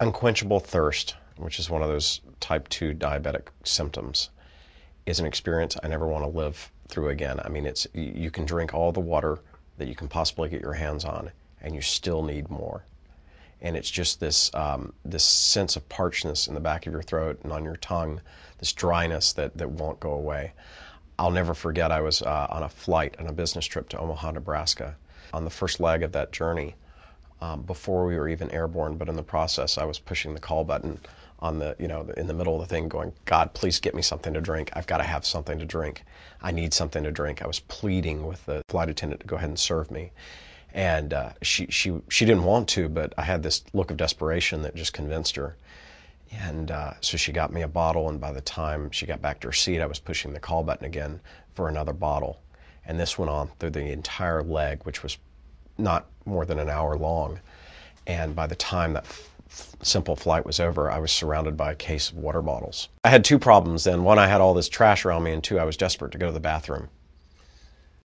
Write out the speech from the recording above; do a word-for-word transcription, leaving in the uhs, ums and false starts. Unquenchable thirst, which is one of those type two diabetic symptoms, is an experience I never want to live through again. I mean, it's you can drink all the water that you can possibly get your hands on, and you still need more. And it's just this um, this sense of parchedness in the back of your throat and on your tongue, this dryness that, that won't go away. I'll never forget I was uh, on a flight, on a business trip to Omaha, Nebraska. On the first leg of that journey, um, before we were even airborne, but in the process, I was pushing the call button on the, you know, in the middle of the thing going, God, please get me something to drink. I've got to have something to drink. I need something to drink. I was pleading with the flight attendant to go ahead and serve me. And uh, she, she, she didn't want to, but I had this look of desperation that just convinced her. And uh, so she got me a bottle, and by the time she got back to her seat, I was pushing the call button again for another bottle. And this went on through the entire leg, which was not more than an hour long. And by the time that f simple flight was over, I was surrounded by a case of water bottles. I had two problems then. One, I had all this trash around me, and two, I was desperate to go to the bathroom.